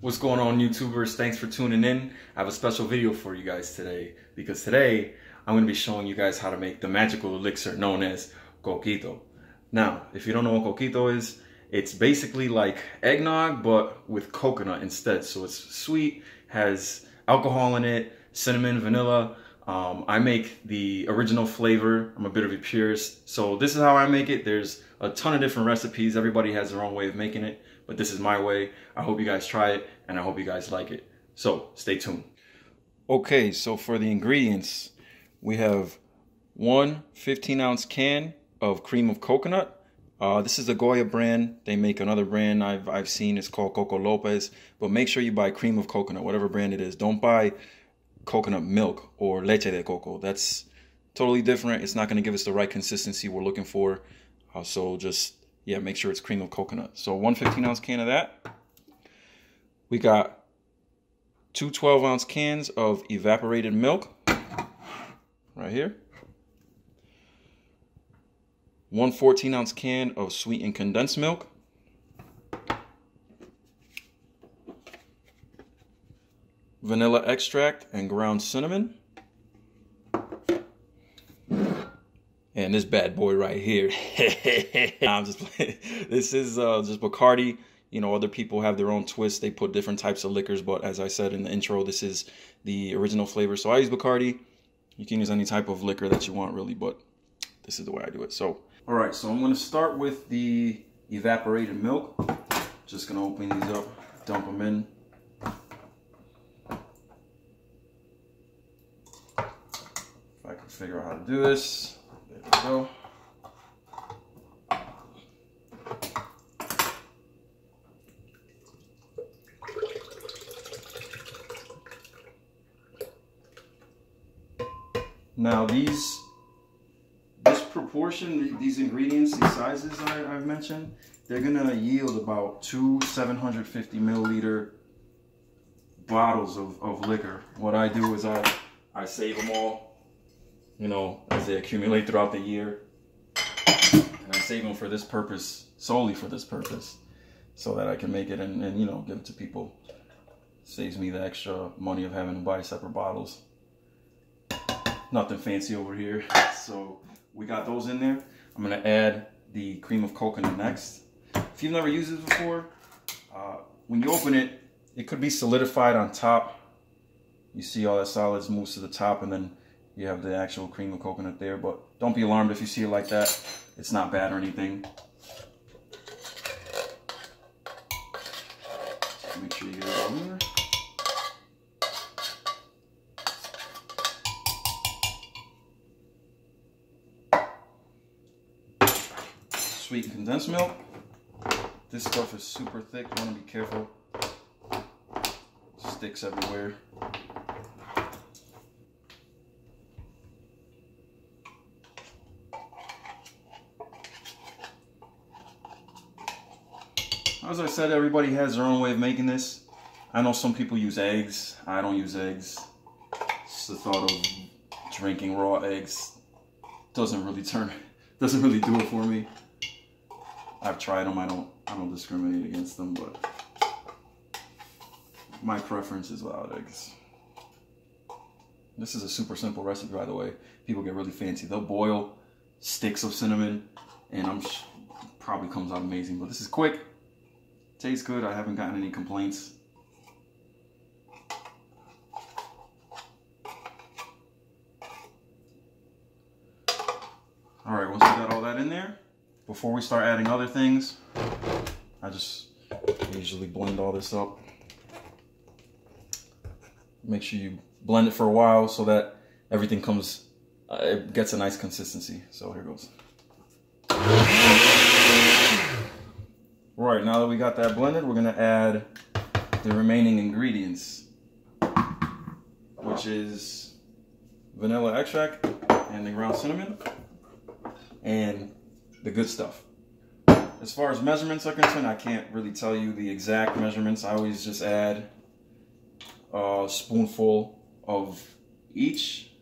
What's going on, YouTubers? Thanks for tuning in. I have a special video for you guys today, because today I'm going to be showing you guys how to make the magical elixir known as coquito. Now, if you don't know what coquito is, it's basically like eggnog, but with coconut instead. So it's sweet, has alcohol in it, cinnamon, vanilla. I make the original flavor. I'm a bit of a purist, so this is how I make it. There's a ton of different recipes. Everybody has their own way of making it, but this is my way. I hope you guys try it, and I hope you guys like it. So stay tuned. Okay, so for the ingredients, we have one 15-ounce can of cream of coconut. This is the Goya brand. They make another brand I've seen. It's called Coco Lopez, but make sure you buy cream of coconut, whatever brand it is. Don't buy coconut milk or leche de coco. That's totally different. It's not going to give us the right consistency we're looking for. So just, yeah, make sure it's cream of coconut. So one 15-ounce can of that. We got two 12-ounce cans of evaporated milk right here. One 14-ounce can of sweetened condensed milk. Vanilla extract and ground cinnamon. And this bad boy right here. I'm just playing. This is just Bacardi. You know, other people have their own twist. They put different types of liquors, but as I said in the intro, this is the original flavor. So I use Bacardi. You can use any type of liquor that you want, really, but this is the way I do it. So, all right, so I'm gonna start with the evaporated milk. Just gonna open these up, dump them in. If I can figure out how to do this. There we go. Now this proportion, these ingredients, these sizes I've mentioned, they're gonna yield about two 750 milliliter bottles of liquor. What I do is I save them all, you know, as they accumulate throughout the year. And I save them for this purpose, solely for this purpose, so that I can make it and you know, give it to people. Saves me the extra money of having to buy separate bottles. Nothing fancy over here. So we got those in there. I'm gonna add the cream of coconut next. If you've never used this before, when you open it, it could be solidified on top. You see all that solids moves to the top, and then you have the actual cream of coconut there, but don't be alarmed if you see it like that. It's not bad or anything. Make sure you get it all in there. Sweetened condensed milk. This stuff is super thick. You want to be careful. Sticks everywhere. As I said, everybody has their own way of making this. I know some people use eggs. I don't use eggs. Just the thought of drinking raw eggs doesn't really do it for me. I've tried them. I don't discriminate against them, but my preference is without eggs. This is a super simple recipe, by the way. People get really fancy. They'll boil sticks of cinnamon, and probably comes out amazing. But this is quick. Tastes good. I haven't gotten any complaints. All right, once we got all that in there, before we start adding other things, I just usually blend all this up. Make sure you blend it for a while so that everything comes, it gets a nice consistency. So here goes. Right, now that we got that blended, we're gonna add the remaining ingredients, which is vanilla extract and the ground cinnamon and the good stuff. As far as measurements are concerned, I can't really tell you the exact measurements. I always just add a spoonful of each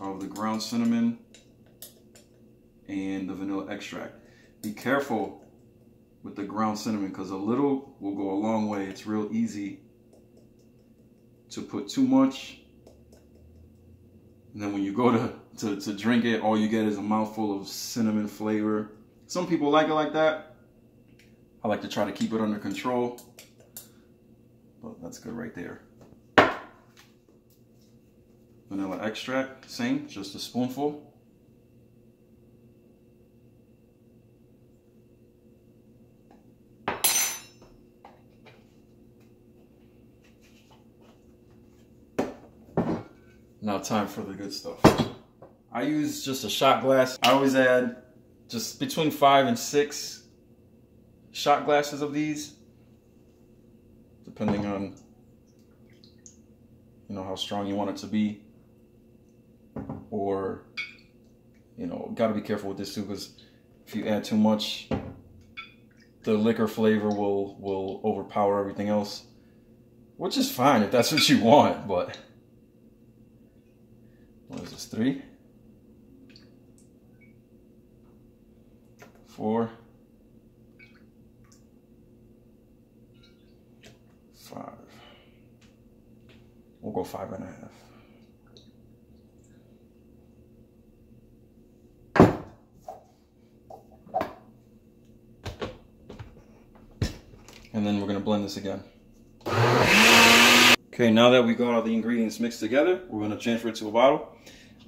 of the ground cinnamon and the vanilla extract. Be careful with the ground cinnamon, because a little will go a long way. It's real easy to put too much. And then when you go to drink it, all you get is a mouthful of cinnamon flavor. Some people like it like that. I like to try to keep it under control. But that's good right there. Vanilla extract, same, just a spoonful. Now time for the good stuff. I use just a shot glass. I always add just between 5 and 6 shot glasses of these, depending on, you know, how strong you want it to be. Or, you know, gotta be careful with this too, because if you add too much, the liquor flavor will overpower everything else, which is fine if that's what you want, but. What is this, 3, 4, 5. We'll go 5 and a half. And then we're gonna blend this again. Okay, now that we got all the ingredients mixed together, we're gonna transfer it to a bottle.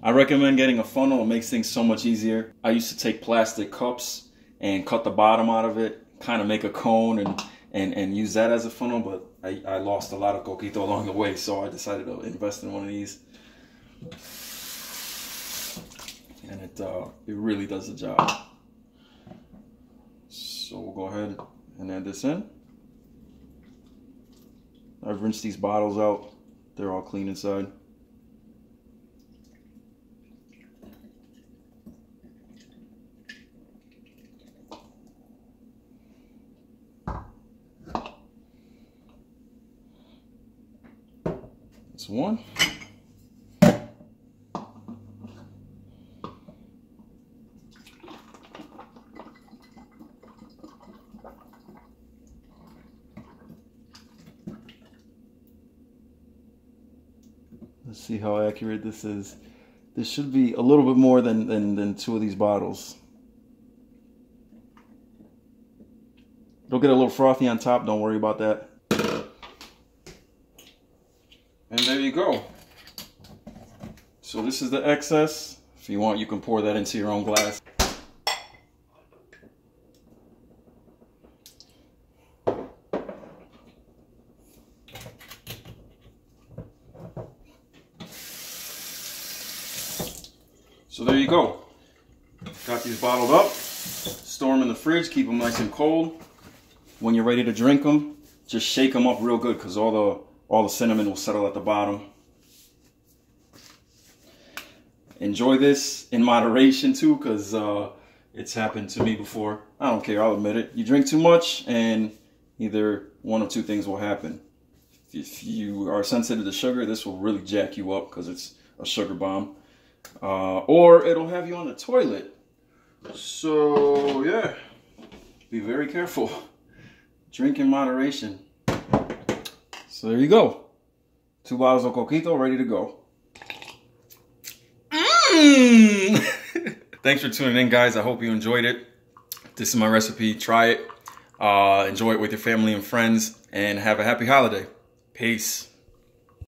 I recommend getting a funnel. It makes things so much easier. I used to take plastic cups and cut the bottom out of it, kind of make a cone and use that as a funnel, but I lost a lot of coquito along the way, so I decided to invest in one of these. And it really does the job. So we'll go ahead and add this in. I've rinsed these bottles out. They're all clean inside. That's one. Let's see how accurate this is. This should be a little bit more than 2 of these bottles. It'll get a little frothy on top, don't worry about that. And there you go. So this is the excess. If you want, you can pour that into your own glass. So there you go. Got these bottled up. Store them in the fridge, keep them nice and cold. When you're ready to drink them, just shake them up real good, because all the cinnamon will settle at the bottom. Enjoy this in moderation too, because it's happened to me before. I don't care, I'll admit it. You drink too much and either one or 2 things will happen. If you are sensitive to sugar, this will really jack you up, because it's a sugar bomb. Or it'll have you on the toilet. So yeah, be very careful. Drink in moderation. So there you go. 2 bottles of coquito, ready to go. Thanks for tuning in, guys. I hope you enjoyed it. This is my recipe. Try it. Enjoy it with your family and friends. And have a happy holiday. Peace.